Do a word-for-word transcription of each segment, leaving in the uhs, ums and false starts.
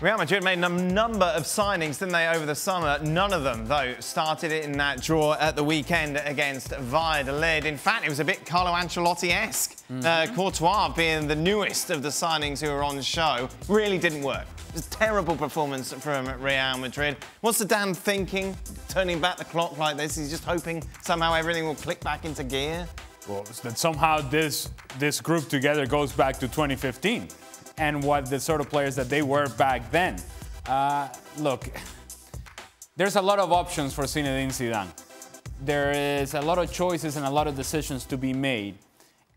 Real Madrid made a number of signings, didn't they, over the summer? None of them, though, started it in that draw at the weekend against Valladolid. In fact, it was a bit Carlo Ancelotti-esque. Mm-hmm. uh, Courtois, being the newest of the signings who were on show, really didn't work. It was a terrible performance from Real Madrid. What's the damn thinking, turning back the clock like this? He's just hoping somehow everything will click back into gear. Well, that somehow this, this group together goes back to twenty fifteen. And what the sort of players that they were back then. Uh, look, there's a lot of options for Zinedine Zidane. There is a lot of choices and a lot of decisions to be made.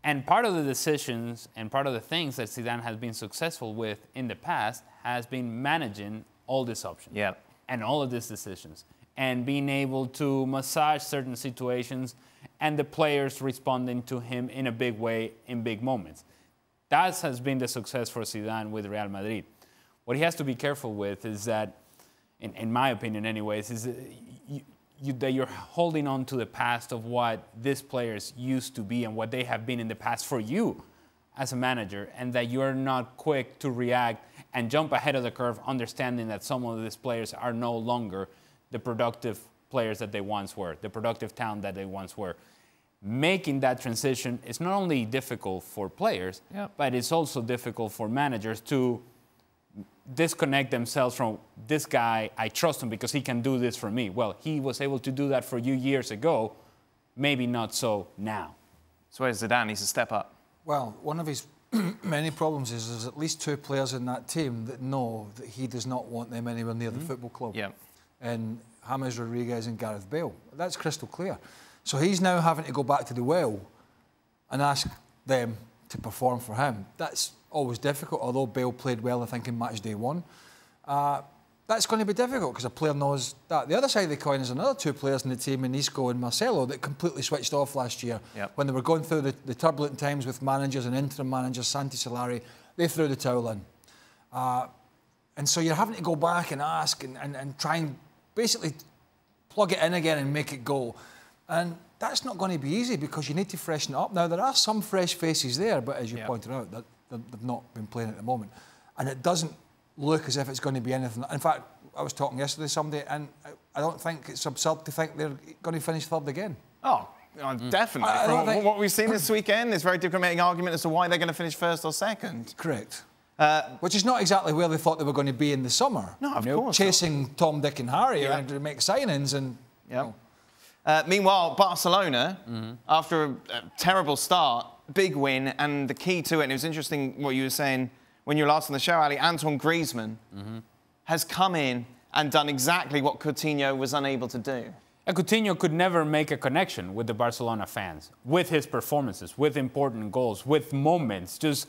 And part of the decisions and part of the things that Zidane has been successful with in the past has been managing all these options. Yep. And all of these decisions. And being able to massage certain situations and the players responding to him in a big way in big moments. That has been the success for Zidane with Real Madrid. What he has to be careful with is that, in, in my opinion anyways, is that, you, you, that you're holding on to the past of what these players used to be and what they have been in the past for you as a manager, and that you're not quick to react and jump ahead of the curve, understanding that some of these players are no longer the productive players that they once were, the productive talent that they once were. Making that transition is not only difficult for players, yep. but it's also difficult for managers to disconnect themselves from this guy, I trust him because he can do this for me. Well, he was able to do that for you years ago, maybe not so now. So where's Zidane? He's a step up. Well, one of his many problems is there's at least two players in that team that know that he does not want them anywhere near mm-hmm. the football club. Yep. And James Rodriguez and Gareth Bale. That's crystal clear. So he's now having to go back to the well and ask them to perform for him. That's always difficult, although Bale played well, I think, in match day one. Uh, that's going to be difficult because a player knows that. The other side of the coin is another two players in the team, in Isco and Marcelo, that completely switched off last year. Yep. When they were going through the, the turbulent times with managers and interim managers, Santi Solari, they threw the towel in. Uh, and so you're having to go back and ask and, and, and try and basically plug it in again and make it go. And that's not going to be easy because you need to freshen up. Now, there are some fresh faces there, but as you yep. pointed out, that they've not been playing at the moment. And it doesn't look as if it's going to be anything. In fact, I was talking yesterday to somebody, and I don't think it's absurd to think they're going to finish third again. Oh, mm. definitely. I, I From think... what we've seen this weekend, it's a very difficult argument as to why they're going to finish first or second. Correct. Uh, Which is not exactly where they thought they were going to be in the summer. No, of you know, course. Chasing not. Tom, Dick and Harry yeah. and to make signings and... Yep. You know, Uh, meanwhile, Barcelona, mm-hmm. after a, a terrible start, big win, and the key to it, and it was interesting what you were saying when you were last on the show, Ali, Antoine Griezmann mm-hmm. has come in and done exactly what Coutinho was unable to do. And Coutinho could never make a connection with the Barcelona fans, with his performances, with important goals, with moments, just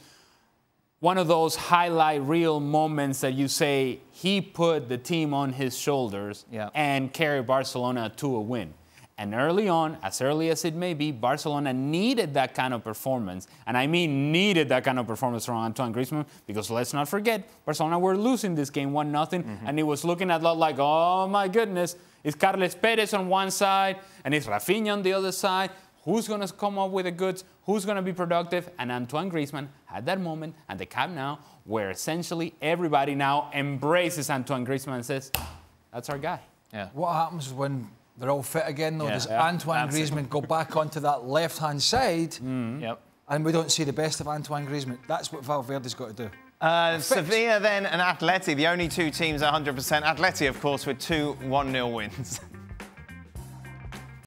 one of those highlight reel moments that you say he put the team on his shoulders yeah. and carried Barcelona to a win. And early on, as early as it may be, Barcelona needed that kind of performance. And I mean needed that kind of performance from Antoine Griezmann, because let's not forget, Barcelona were losing this game one nothing, mm-hmm. and it was looking a lot like, oh my goodness, it's Carles Pérez on one side, and it's Rafinha on the other side. Who's going to come up with the goods? Who's going to be productive? And Antoine Griezmann had that moment at the Camp Nou where essentially everybody now embraces Antoine Griezmann and says, that's our guy. Yeah. What happens when... they're all fit again, though. Yeah, Does yeah, Antoine Griezmann it. go back onto that left-hand side? Mm. Yep. And we don't see the best of Antoine Griezmann. That's what Valverde's got to do. Uh, Sevilla, then, and Atleti, the only two teams one hundred percent. Atleti, of course, with two one nil wins.